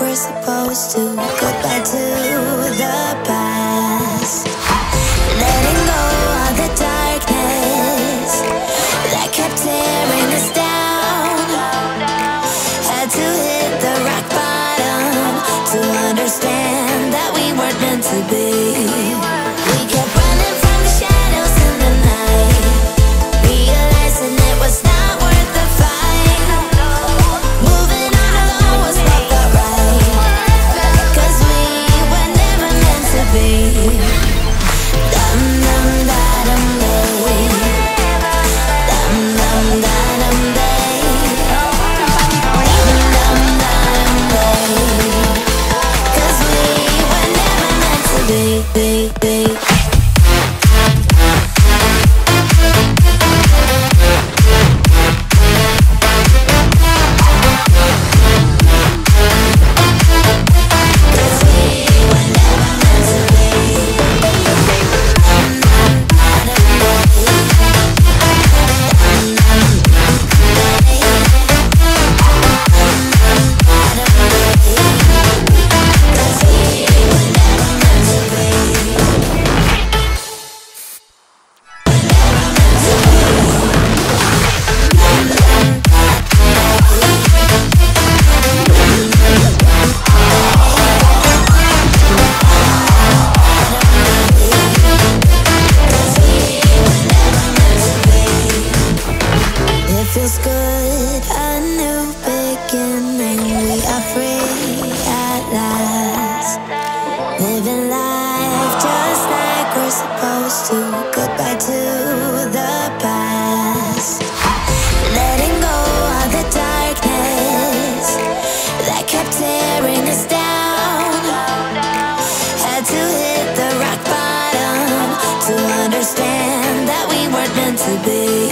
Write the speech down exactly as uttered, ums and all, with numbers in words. we're supposed to. Goodbye to the past. Letting go of the darkness that kept tearing us down. Had to hit the rock bottom to understand that we weren't meant to be. Feels good, a new beginning. We are free at last. Living life just like we're supposed to. Goodbye to the past. Letting go of the darkness that kept tearing us down. Had to hit the rock bottom to understand that we weren't meant to be.